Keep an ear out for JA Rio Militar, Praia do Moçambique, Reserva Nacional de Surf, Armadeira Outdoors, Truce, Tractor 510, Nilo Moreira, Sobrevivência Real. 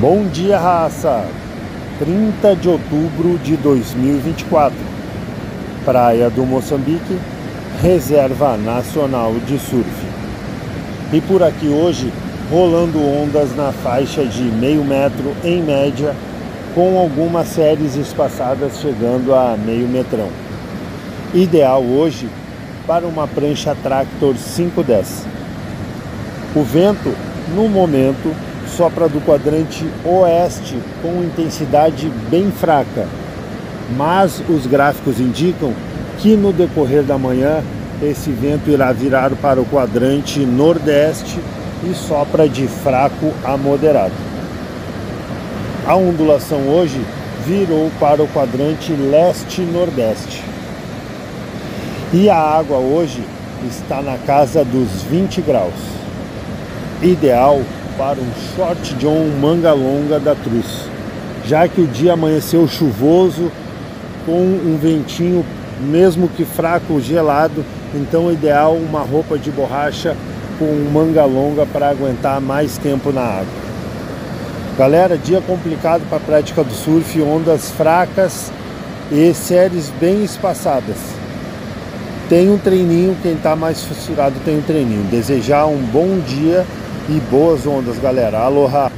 Bom dia, raça! 30 de outubro de 2024, Praia do Moçambique, Reserva Nacional de Surf. E por aqui hoje, rolando ondas na faixa de meio metro em média, com algumas séries espaçadas chegando a meio metrão. Ideal hoje para uma prancha Tractor 510. O vento, no momento, sopra do quadrante oeste com intensidade bem fraca, mas os gráficos indicam que no decorrer da manhã esse vento irá virar para o quadrante nordeste e sopra de fraco a moderado. A ondulação hoje virou para o quadrante leste-nordeste e a água hoje está na casa dos 20 graus. Ideal para um short john manga longa da Truce, já que o dia amanheceu chuvoso com um ventinho, mesmo que fraco, gelado, então ideal uma roupa de borracha com manga longa para aguentar mais tempo na água. Galera, dia complicado para a prática do surf, ondas fracas e séries bem espaçadas. Tem um treininho, quem está mais fissurado tem um treininho. Desejar um bom dia e boas ondas, galera. Aloha!